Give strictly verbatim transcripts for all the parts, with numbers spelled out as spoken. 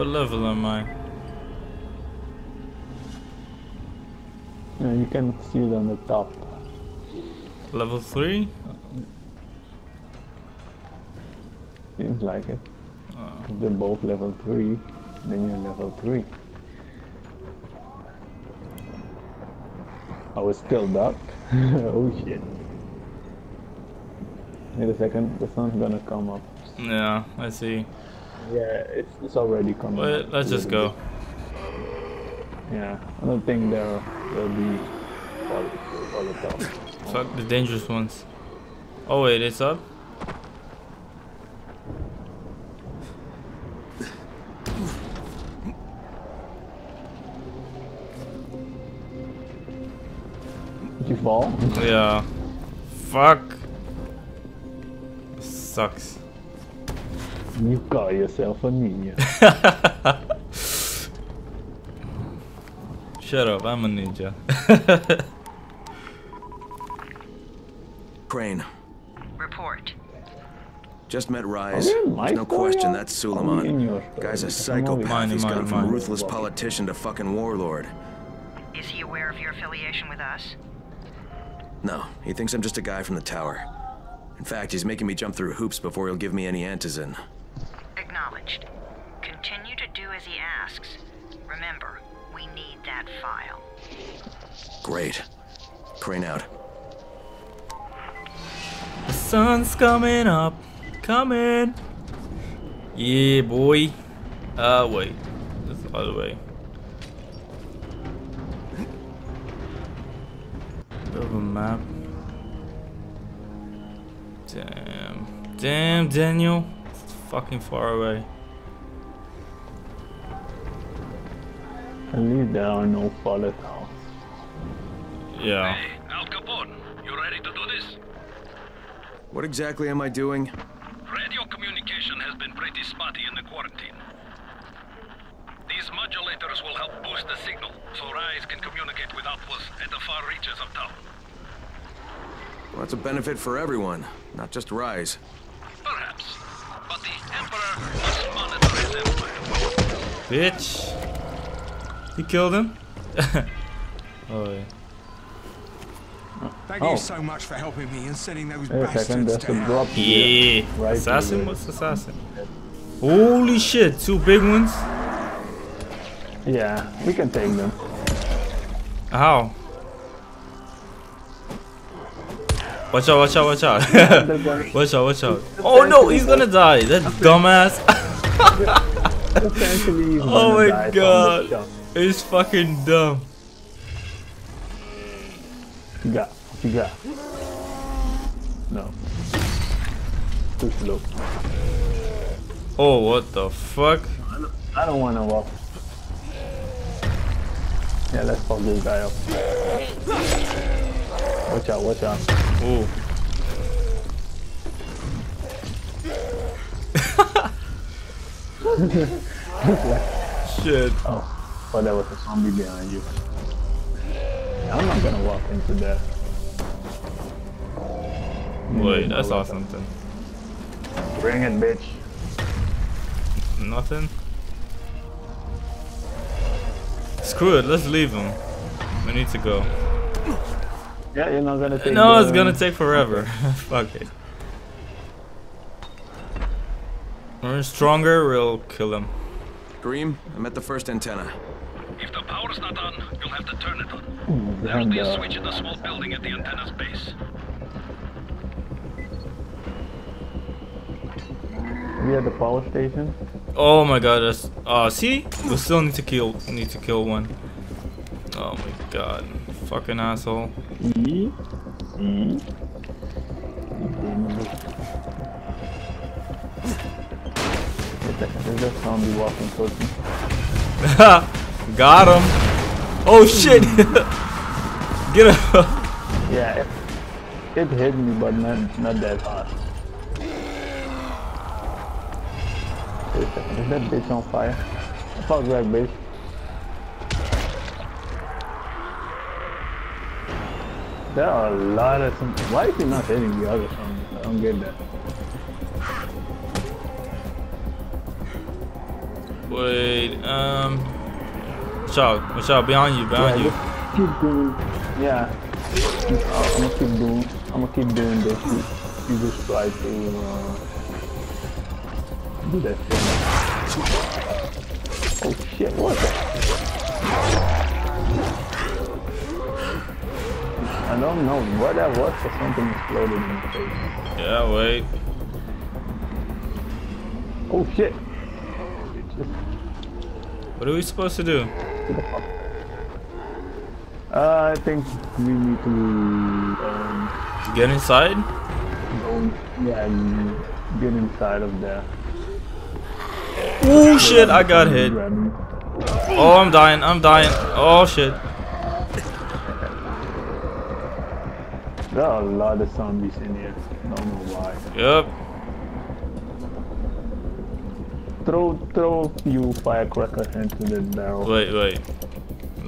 What level am I? Yeah, you can see it on the top. Level three? Seems like it. Oh. They're both level three, then you're level three. I was still dark. Oh shit. In a second, the sun's gonna come up. Yeah, I see. Yeah, it's, it's already coming well, up. Let's just go. Bit. Yeah, I don't think there will be all, all the top. Fuck the dangerous ones. Oh wait, it's up? Did you fall? Yeah. Fuck. Sucks. You got yourself a ninja. Shut up, I'm a ninja. Crane. Report. Just met Rais. There's no question that's Suleiman. Guy's a psychopath. He's gone from ruthless politician to fucking warlord. Is he aware of your affiliation with us? No, he thinks I'm just a guy from the tower. In fact, he's making me jump through hoops before he'll give me any antizin. Acknowledged. Continue to do as he asks. Remember, we need that file. Great. Crane out. The sun's coming up. Coming. Yeah, boy. Uh, wait. That's the other way. Bit of a map. Damn. Damn, Daniel. It's fucking far away. At least there are no fallen now. Yeah. Hey, Al Capone, you ready to do this? What exactly am I doing? Radio communication has been pretty spotty in the quarantine. These modulators will help boost the signal, so Rais can communicate with outposts at the far reaches of town. Well, that's a benefit for everyone, not just Rais. Perhaps, but the Emperor must monitor his empire. Bitch! You killed him? Oh, yeah. Thank oh. you so much for helping me and setting those hey, bastards down. Drop yeah, right assassin? What's assassin? Holy shit, two big ones? Yeah, we can take them. How? Watch out, watch out, watch out. Watch out, watch out. Oh no, he's gonna die. That dumbass. Oh my god. He's fucking dumb. What you got? What you got? No. Too slow. Oh, what the fuck? I don't wanna walk. Yeah, let's fuck this guy up. Watch out, watch out. Ooh. Shit. Oh, oh, there was a zombie behind you. I'm not gonna walk into that. Wait, I saw something. Bring it, bitch. Nothing? Screw it, let's leave him. We need to go. Yeah, you're not gonna take No, the... it's gonna take forever. Fuck it. When we're stronger, we'll kill him. Dream, I'm at the first antenna. If the power's not on, you'll have to turn it on. There'll be a switch in the small building at the antenna's base. We at the power station? Oh my god, that's... Ah, uh, see? We still need to kill... need to kill one. Oh my god. Fucking asshole. There's a zombie walking towards me. Haha! Got him! Oh shit! Get him! Yeah, it, it hit me, but not, not that hard. Is that, is that bitch on fire? Fuck that bitch. There are a lot of some. Why is he not hitting the other zombies? I don't get that. Wait, um... Michelle, Michelle, behind you, behind yeah, you. Keep doing... Yeah. I'm gonna keep doing... I'm gonna keep doing this. You, you just try to... Uh, do that thing. Oh shit, what the... I don't know what that was, but something exploded in the face. Yeah, wait. Oh shit! What are we supposed to do? Uh, I think we need to um, get inside. Go, yeah, get inside of there. Oh shit! I got hit. Oh, I'm dying! I'm dying! Oh shit! There are a lot of zombies in here. I don't know why. Yep. Throw, throw you firecracker into the barrel. Wait, wait.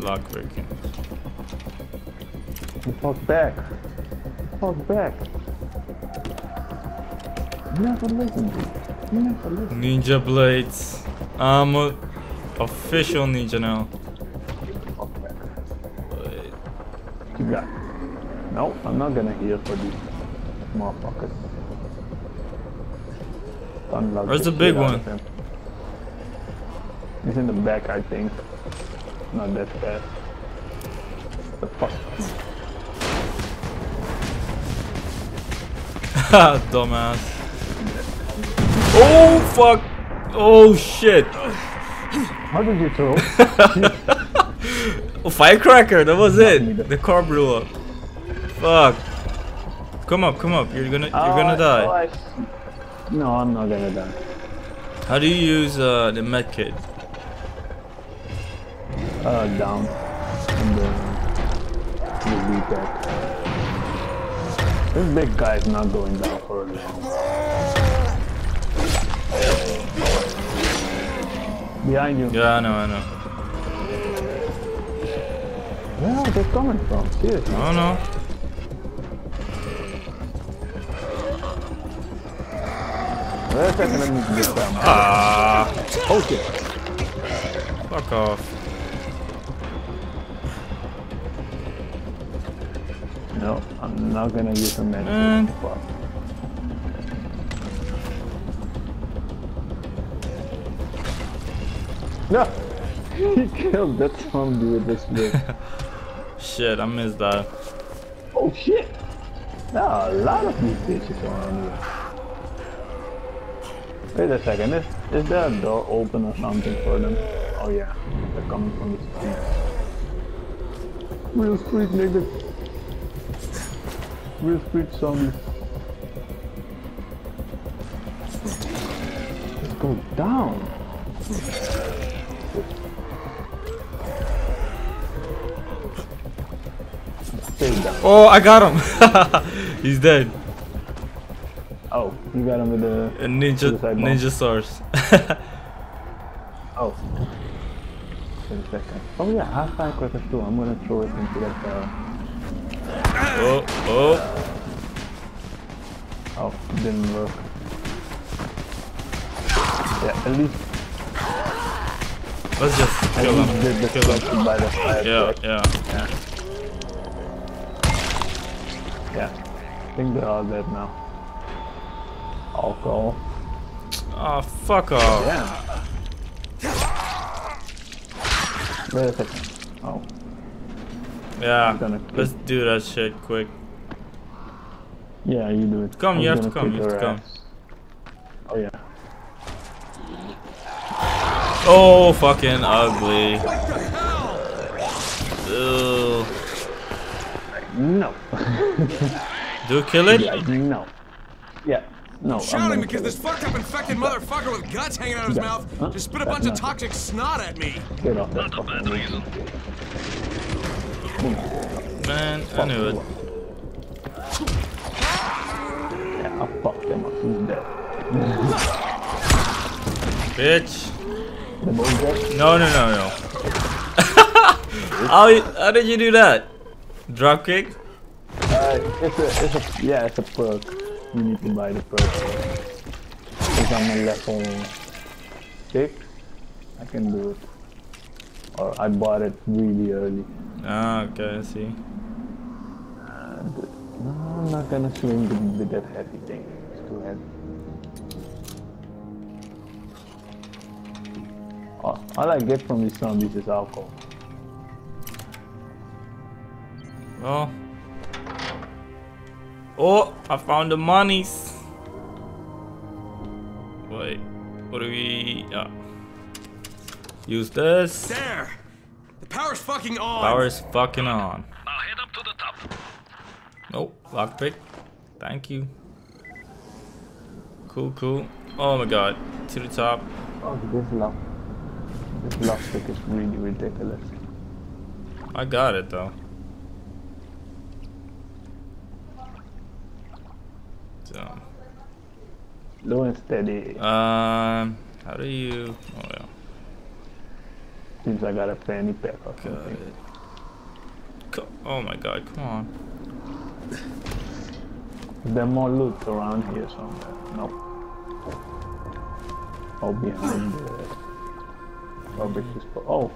Lock breaking. Fuck back. Fuck back. You never listen to it. You never listen. Ninja blades. I'm a official ninja now. Fuck back. Wait. You got it. No, I'm not gonna heal for these motherfuckers. Unlock. Where's the big one? He's in the back, I think. Not that fast. The fuck? Ha, dumbass. Oh fuck! Oh shit! How did you throw? Oh, firecracker, that was it! The car blew up. Fuck. Come up, come up, you're gonna you're oh, gonna die. Oh, I... No, I'm not gonna die. How do you use uh, the med kit? Uh, down. And then we'll be back. This big guy is not going down for a long while. Behind you. Yeah, I know, I know. Where are they coming from? Seriously. I don't know. Wait a second, let me get down. Ah. Okay. Fuck off. No, I'm not gonna use a medicine. Fuck. No! He killed that zombie with this bit. Shit, I missed that. Oh shit! There are a lot of these bitches around here. Wait a second, is, is there a door open or something for them? Oh yeah, they're coming from the street. Real street niggas. Real street zombies. Let's go down. Stay down. Oh, I got him. He's dead. Oh, you got him with the A ninja with the ninja source. Oh. Wait a second. Oh yeah, half time crackers too. I'm gonna throw it into that barrel. Oh, oh. Oh, didn't work. Yeah, at least. Let's just kill him. Kill him. By the fire yeah, yeah, yeah. Yeah. I think they're all dead now. Alcohol. Oh, fuck off. Yeah. Wait a second. Oh. Yeah, let's do that shit quick. Yeah, you do it. Come, you have to come, you have to come. Oh yeah. Oh, fucking ugly. Ew. No. Do you kill it? Yeah, no. Yeah, no. Shouting because this fucked up infected motherfucker with guts hanging out of his yeah. mouth huh? just spit a bunch of toxic snot at me. Get off that. Not a bad reason. Man, I knew it. Yeah, I fucked him up. He's dead. Bitch. The boy's dead? No, no, no, no. how, how did you do that? Drop kick? Uh, it's a, it's a, yeah, it's a perk. You need to buy the perk. It's on the level six, I can do it. Or I bought it really early. Ah, okay, I see. And, no, I'm not gonna swing with, with that heavy thing. It's too heavy. Oh, all I get from these zombies is alcohol. Oh. Oh, I found the monies. Wait, what do we... Uh, use this. There! The power's fucking on! Power's fucking on. Now head up to the top. Nope, lockpick. Thank you. Cool, cool. Oh my god, to the top. Oh, this lock. This lockpick is really ridiculous. I got it though. So. Low and steady. Um, how do you? Oh yeah. Seems I got a fanny pack or something. Oh my god, come on. There's more loot around here somewhere. Nope. Oh, behind the rubbish is. Oh!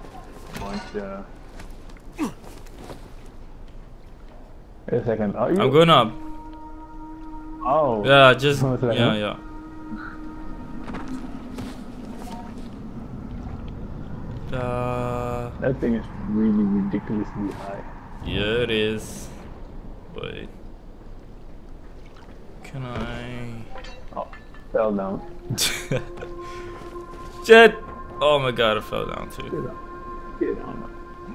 Bunch, uh... Wait a second, are you? I'm going up. Oh. Yeah, just. yeah, yeah. Uh, that thing is really ridiculously high. Yeah, it is. Wait. Can I... Oh, fell down. Shit! Oh my god, I fell down too. Get on. Get on.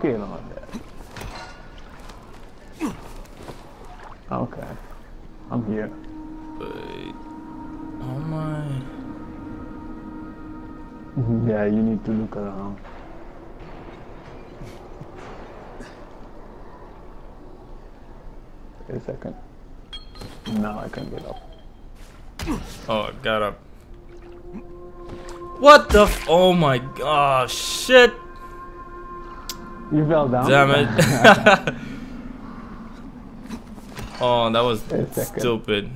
Get on that. Okay. I'm here. Wait. Oh my... Yeah, you need to look around. Wait a second. Now I can get up. Oh, I got up. What the f- Oh my gosh, shit! You fell down? Damn it. Oh, that was stupid.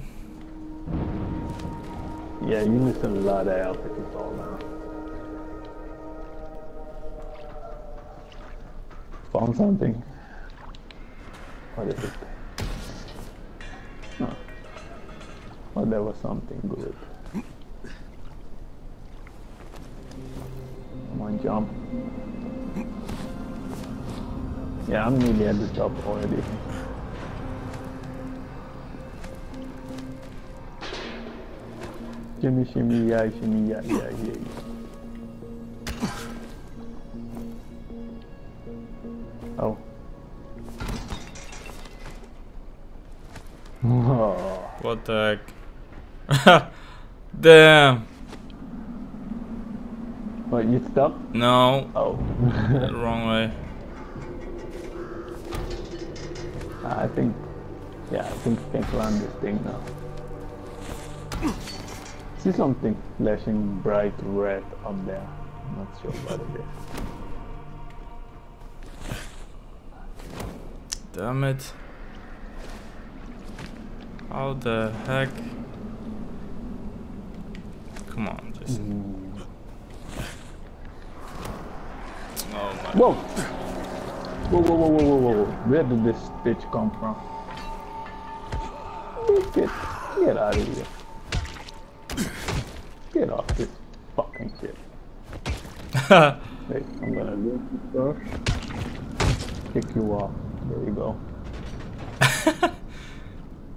Yeah, you missed a lot of health if you fall down. Found something. What is it? Huh. Oh, there was something good. Come on, jump. Yeah, I'm nearly at the top already. Shimmy, shimmy, yeah, shimmy, yeah, yeah, yeah. Oh. What the heck? Damn. What, you stuck? No. Oh. Wrong way. I think. Yeah, I think I can climb this thing now. See something flashing bright red up there. I'm not sure what it is. Damn it. How the heck? Come on, just. Mm. Oh my. Whoa! Whoa, whoa, whoa, whoa, whoa, whoa. Where did this bitch come from? Get, get out of here. Get off this fucking shit. Wait, I'm gonna do this first. Kick you off. There you go.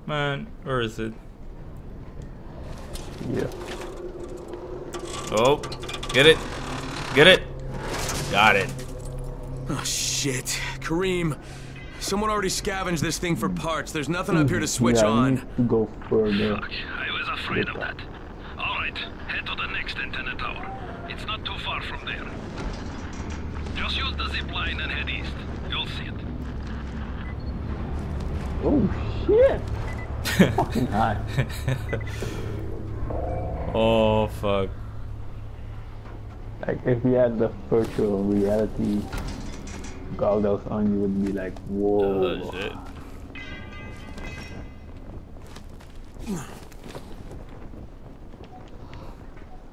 Man, where is it? Yeah. Oh, get it. Get it. Got it. Oh, shit. Kareem, someone already scavenged this thing for parts. There's nothing up here to switch yeah, on. I need to go further. Fuck, I was afraid of that. Alright, head to the next antenna tower. It's not too far from there. Just use the zip line and head east. You'll see it. Oh shit! Fucking high. Oh fuck. Like if we had the virtual reality goggles on, you would be like, whoa. Oh, shit.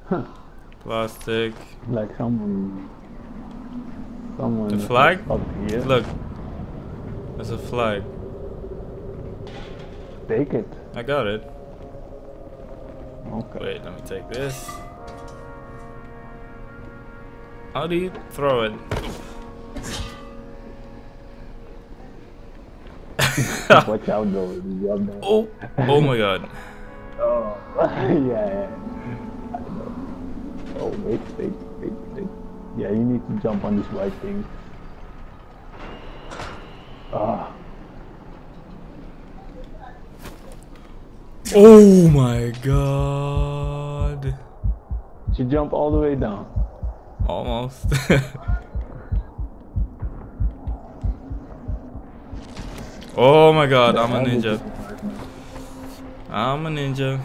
Huh. Plastic. Like someone. Someone. The flag? Up here. Look. There's a flag. Take it. I got it. Okay. Wait, let me take this. How do you throw it? Watch out though. Oh, oh my god. Oh, yeah. I know. Oh, wait, wait, wait, wait. Yeah, you need to jump on this white thing. Ah. Oh my god. Did you jump all the way down? Almost. Oh my god, I'm a ninja. I'm a ninja.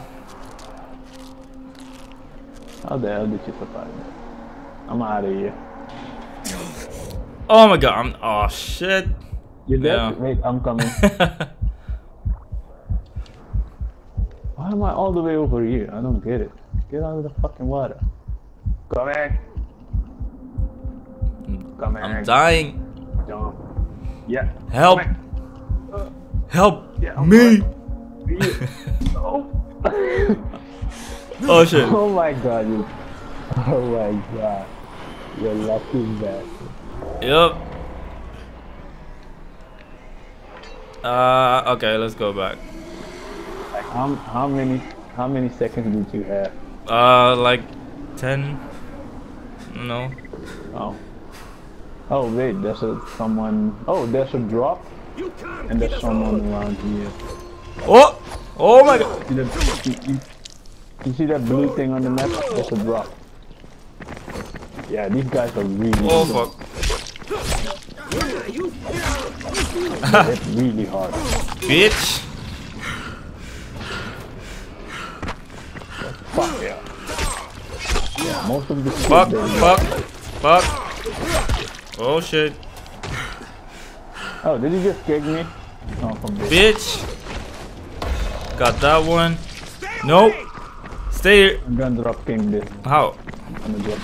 How the hell did you survive? I'm out of here. Oh my god, I'm. Oh shit. You're dead? Yeah. Wait, I'm coming. Why am I all the way over here? I don't get it. Get out of the fucking water. Come back. Come back. I'm dying. Jump. Yeah. Help. Uh, Help yeah, me. Oh. Oh shit. Oh my god, you. Oh my god. You're lucky bastard. Yep. Uh okay, let's go back. Like how how many how many seconds did you have? Uh like ten. No. Oh. Oh wait, there's a someone oh there's a drop. And there's someone around here. Oh! Oh my god! You see that, you, you see that blue thing on the map? That's a drop. Yeah, these guys are really Oh hard. Fuck. That's really hard. Bitch! Fuck yeah. Yeah, most of the Fuck, fuck, fuck. Oh shit. Oh, did you just kick me? Oh, from bitch! Got that one. Stay nope. Stay here. I'm gonna drop king this. How? I'm gonna drop.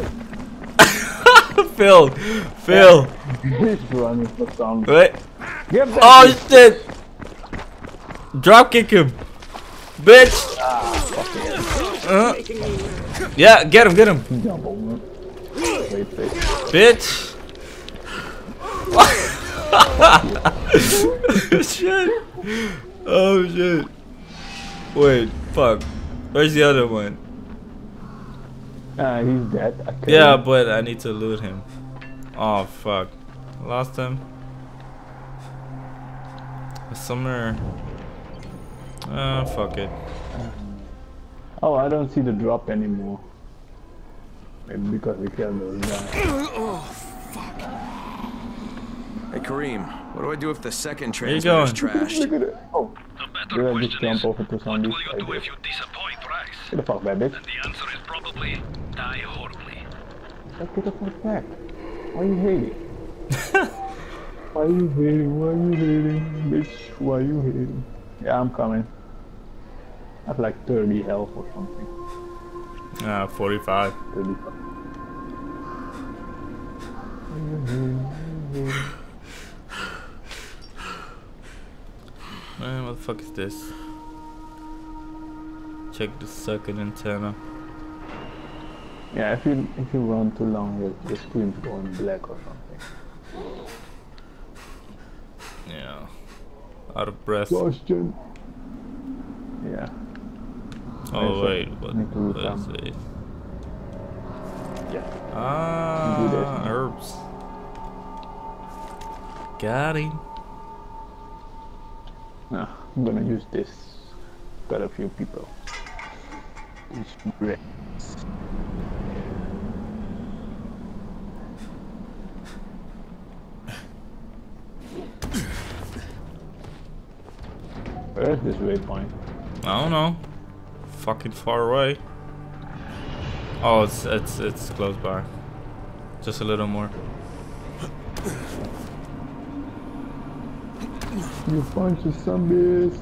Drop. Phil. Phil. He's running for something. Wait. Oh shit! Drop kick him. Bitch. Ah, fuck yeah. Uh. Yeah, get him, get him. Jump over. Wait, wait. Bitch. Shit. Oh shit. Wait, fuck. Where's the other one? Uh, he's dead. Okay. Yeah, but I need to loot him. Oh fuck. Lost him. Somewhere. Uh, fuck it. Oh, I don't see the drop anymore. Maybe because we killed those guys. Oh fuck. Hey Kareem, what do I do if the second transmitter's trashed? Look at it. Oh. The better question is, what will you do if you disappoint Rais? Get the fuck back, bitch. And the answer is probably, die horribly. Let's get the fuck back. Why are you hating? Why are you hating? Why are you hating? Bitch, why are you hating? Yeah, I'm coming. I have like thirty health or something. Ah, uh, forty-five. thirty-five. Why are you hating? Why are you hating? Man, what the fuck is this? Check the second antenna. Yeah, if you if you run too long, your, your screen's going black or something. Yeah. Out of breath. Question. Yeah. Oh wait, what, what is it? Yeah. Ah, herbs. Got him. Nah, I'm gonna use this. Got a few people. It's great. Where is this waypoint? I don't know. Fucking far away. Oh, it's it's it's close by. Just a little more. You bunch of zombies.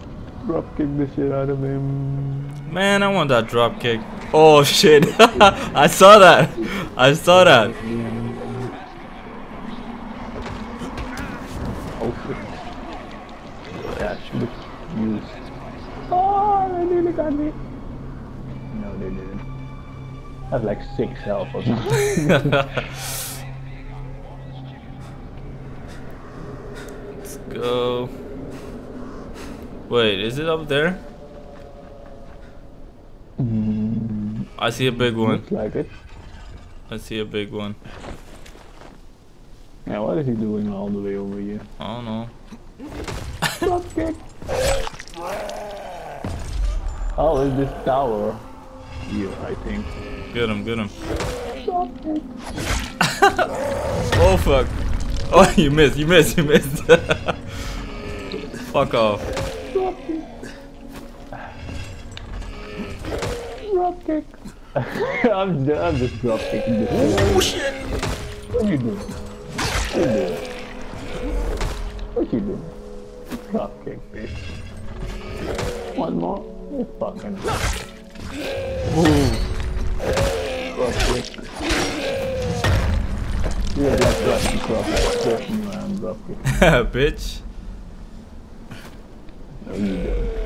Drop kick the shit out of him. Man, I want that drop kick. Oh shit! I saw that. I saw that. Okay. Yeah, should use. Oh, they nearly got me. No, they didn't. I have like six health or something. Go. Wait, is it up there? Mm, I see a big one. Looks like it. I see a big one. Yeah, what is he doing all the way over here? I don't know. Drop kick. Oh, it's this tower. Yeah, I think. Get him, get him. Drop kick. Oh fuck. Oh, you missed, you missed, you missed. Fuck off. Drop kick. Drop kick. I'm, I'm just drop kicking this. Oh shit! What you doing? What you doing? What you doing? Drop kick, bitch. One more. You're fucking. Boom. Drop kick. You're like dropping drop kick. Dropping around drop kick. Bitch. No, you don't.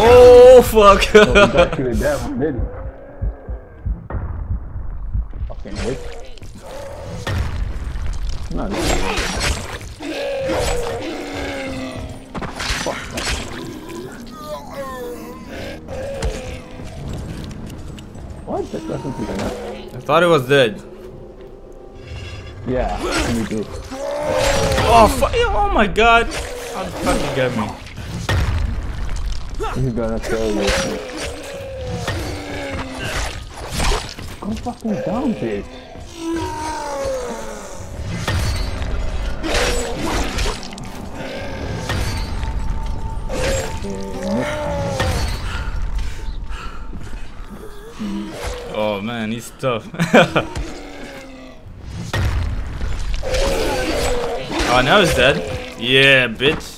Oh fuck! Oh, we got to the devil, didn't we? Fucking wait. No, no, no. Fuck. What? That doesn't even happen. I thought it was dead. Yeah, me too. Oh fuck! Oh my god! How the fuck you get me? He's gonna kill you. Go fucking down, bitch. Oh man, he's tough. Oh, now he's dead. Yeah, bitch.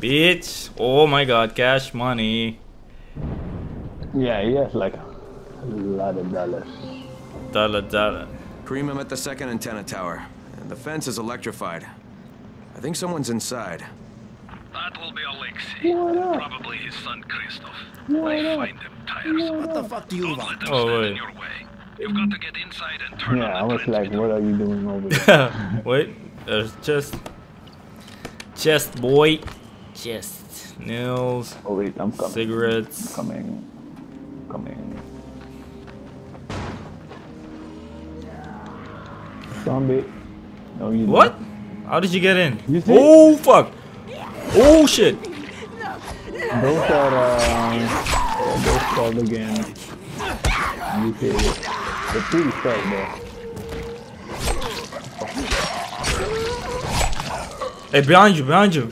Bitch! Oh my god, cash money. Yeah, he has like a lot of dollars. Dollar, dollar. Cream him at the second antenna tower. And the fence is electrified. I think someone's inside. That will be Alexei. Probably his son Christoph. What I up? Find him tiresome. What the fuck do you Don't want? Let him oh, stand wait. In your way. You've got to get inside and turn yeah, on the I was transmitter. Like, what are you doing over there? Wait, there's chest. Chest, boy. Chest, nails, oh, wait, I'm coming. Cigarettes. I'm coming. I'm coming. Zombie. No, you what? Don't. How did you get in? You oh, fuck. Oh, shit. Those are, um, those called again. You feel it. They're pretty straight there. Hey, behind you, behind you.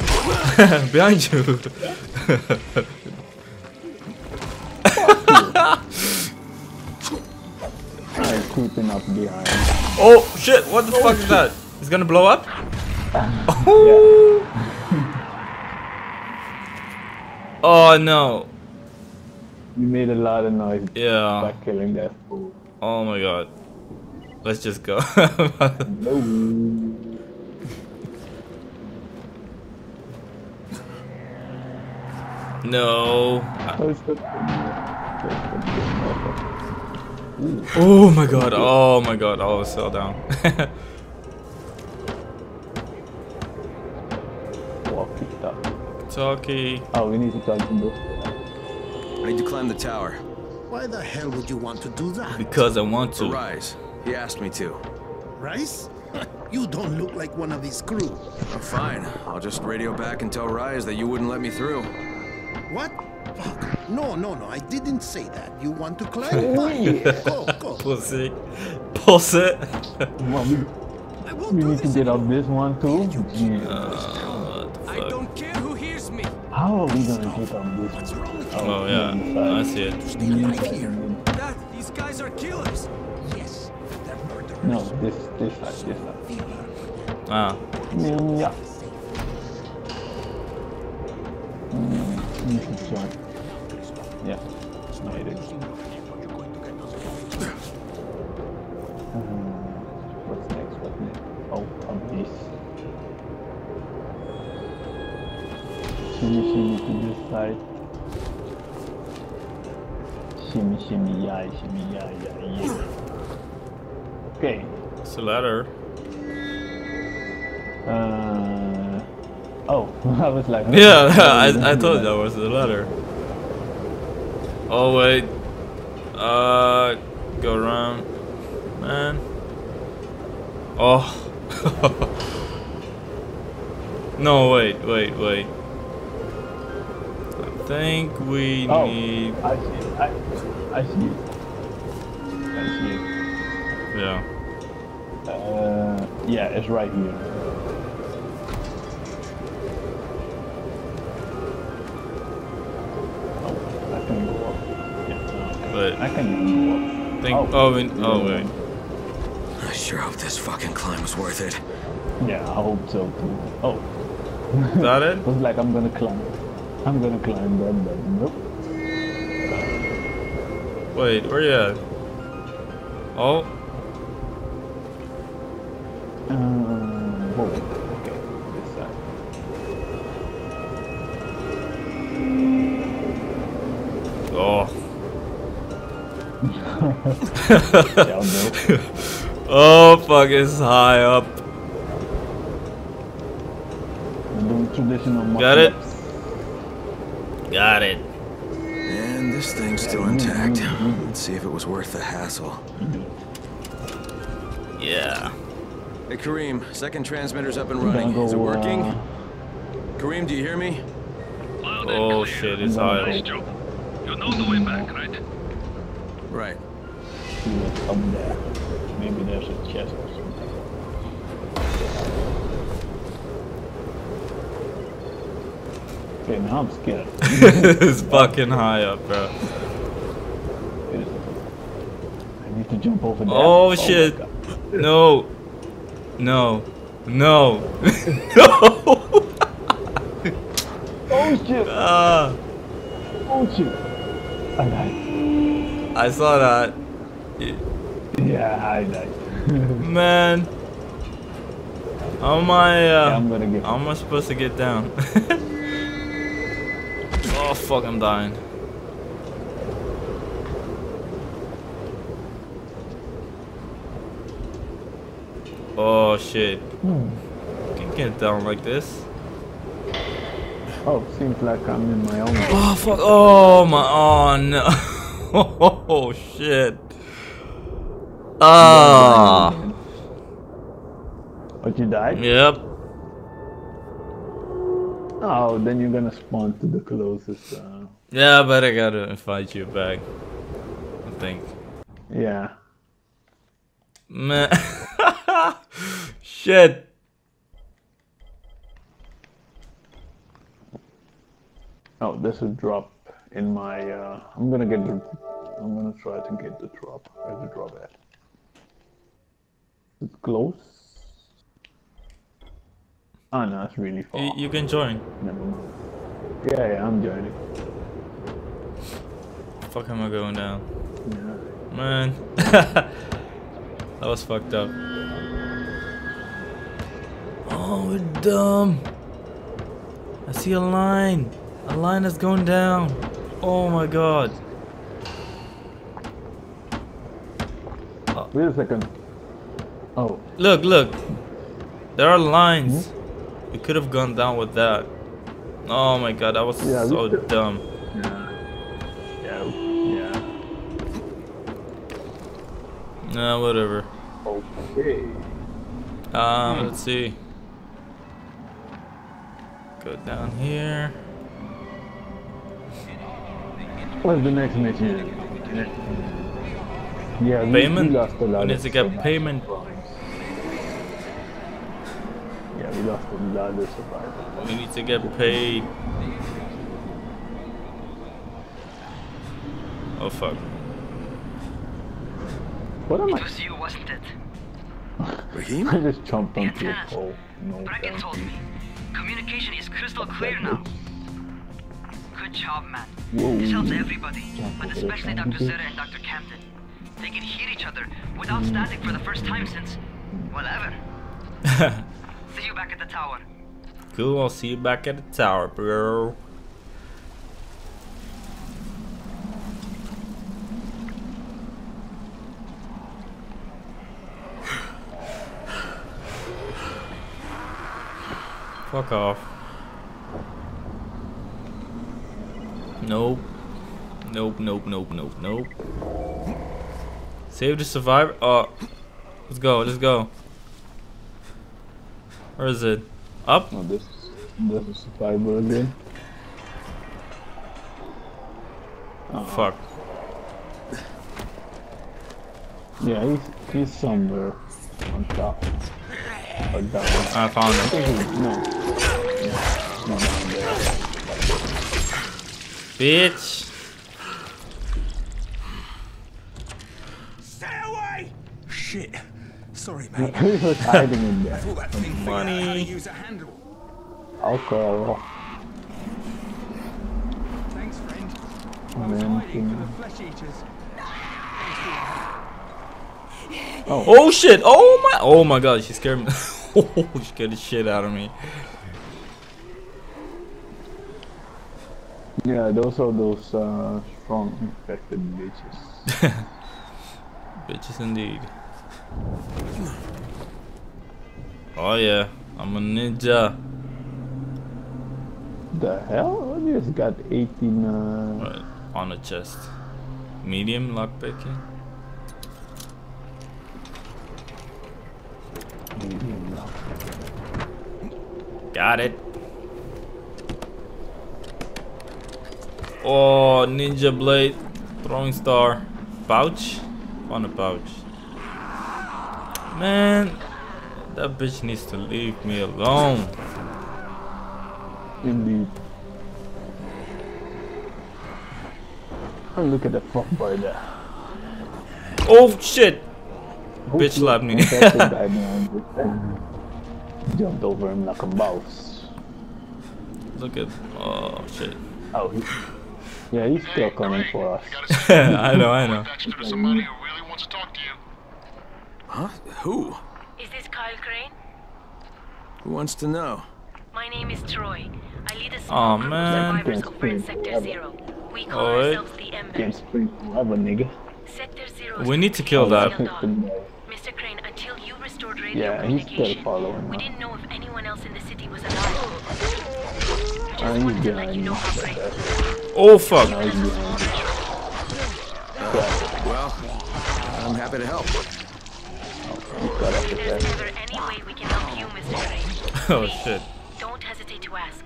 Behind you. I'm creeping up behind. Oh shit, what the oh, fuck shit. Is that? It's gonna blow up? Oh. Oh no. You made a lot of noise yeah. by killing that fool. Oh my god. Let's just go. No. No. Oh my god. Oh my god. Oh, I fell down. Talkie. Oh, we need to talk to you. I need to climb the tower. Why the hell would you want to do that? Because I want to. Rais. He asked me to. Rais? You don't look like one of these crew. Oh, fine. I'll just radio back and tell Rais that you wouldn't let me through. What? Fuck. No, no, no, I didn't say that. You want to climb? Fine. Go, go. Pussy. Pussy. We need to get up this one too. Yeah. Uh, I don't care who hears me. How are we gonna get up this? What's wrong with you? Oh yeah, I see it. Stay alive here. That, these guys are killers. Yes, they're murderers. No, this, this side, this side. Ah. Yeah. Mm-hmm. Yeah. No, it is. Shimmy, shimmy to this side. Shimmy, shimmy, yeah, shimmy, yeah, yeah, yeah. Okay. It's a ladder. Uh, oh, I was like... Yeah, I, I thought that was the ladder. Oh, wait. Uh, go around. Man. Oh. No, wait, wait, wait. I think we oh, need. I see it. I, I see it. I see it. Yeah. Uh, yeah, it's right here. Oh, I can go up. Yeah. But I can go up. Think. Oh, oh, we, oh wait. I sure hope this fucking climb was worth it. Yeah, I hope so too. Oh. Is that it? It was like I'm gonna climb. I'm gonna climb that, but nope. Wait, where you at? Oh. Um, hold it. Okay, this side. Oh. Oh, fuck, it's high up. Traditional. Got it? Got it. And this thing's still intact. Let's see if it was worth the hassle. Yeah. Hey Kareem, second transmitter's up and running. Is it working? Kareem, do you hear me? Oh shit, it's high. Nice job. You know the way back, right? Right. Up there. Maybe there's a chest or something. Okay, now I'm scared. It's fucking high up, bro. I need to jump over there. Oh, oh shit. No. No. No. No. Oh shit. Ah. Oh shit. I died. I saw that. Yeah, I died. Man. How am I, uh, yeah, I'm gonna get how am I supposed to get down? Oh fuck, I'm dying. Oh shit. Hmm. Can't get down like this. Oh, seems like I'm in my own. Oh fuck, oh my, oh no. Oh shit. Ah. But you died? Yep. Oh, then you're gonna spawn to the closest. Uh... Yeah, but I gotta invite you back. I think. Yeah. Man. Shit. Oh, there's a drop in my. Uh... I'm gonna get the. I'm gonna try to get the drop. Where's the drop at? It's close. Oh no, it's really far. You, you can join. Never mind. Yeah, yeah, I'm joining. Fuck, am I going down? Yeah. Man. That was fucked up. Oh, we're dumb. I see a line. A line that's going down. Oh my god. Oh. Wait a second. Oh. Look, look. There are lines. Mm-hmm. We could have gone down with that. Oh my god, that was yeah, so dumb. Yeah. Yeah. Yeah. Nah, whatever. Okay. Um, hmm. Let's see. Go down here. What's the next mission? Yeah, payment. We, lost a lot we need to get payment. We lost a lot of survivors. We need to get paid. Oh fuck. What am I? It was you, wasn't it? him? I just jumped onto your pole. No, Bracken told me. Communication is crystal clear now. Good job, man. Whoa. This helps everybody, but especially Doctor Zera and Doctor Camden. They can hear each other without static for the first time since, well, ever. See you back at the tower. Cool, I'll see you back at the tower, bro. Fuck off. Nope. Nope, nope, nope, nope, nope. Save the survivor. Oh. Let's go, let's go. Where is it? Up? No, this is, this is survivor again. Oh, fuck. Yeah, he's, he's somewhere on top. Or down. I found him. No. Yeah. No, no, no. Bitch! Stay away! Shit! Sorry, mate. Who was hiding in there? Money. Alcohol. Thanks, friend. I was hiding for the flesh eaters. Oh! Oh shit! Oh my! Oh my God! She scared me. Oh, she scared the shit out of me. Yeah, those are those uh, strong infected bitches. Bitches indeed. Oh yeah, I'm a ninja. The hell? I just got eighteen uh... right, on the chest. Medium lockpicking. Medium lockpicking. Got it. Oh, ninja blade, throwing star, pouch, on a pouch. Man, that bitch needs to leave me alone. Indeed. Oh, look at the fuck boy there. Oh shit! Hope bitch slapped me. Jumped over him like a mouse. Look at, oh shit. Oh. He Yeah, he's still coming for us. I know, I know. Huh? Who? Is this Kyle Crane? Who wants to know? My name is Troy. I lead a small group of survivors over in Sector Zero. We call ourselves the Ember. Sector Zero. We need to kill that. Mister Crane, until you restored radio communication, we didn't know if anyone else in the city was alive. I just wanted to let you know how great. Oh fuck! Uh, well, I'm happy to help. If there's ever any way we can help you, Mister Rais, oh shit! Don't hesitate to ask.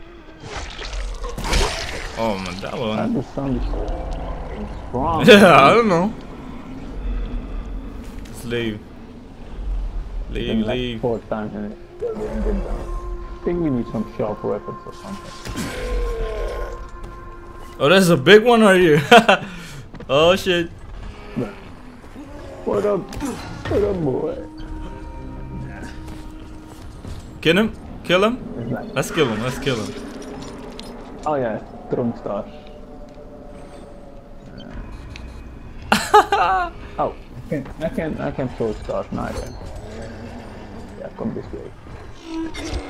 Oh man, that one. That sounds wrong. Yeah, I don't know. Let's leave. Leave, like leave. Four times and it. I think we need some sharp weapons or something. Oh, that's a big one right here. Oh shit. What up? What up, boy? Kill him? Kill him? Let's kill him. Let's kill him. Oh yeah, throwing stars. Oh, I can I can I can throw stars neither. Yeah, come this way.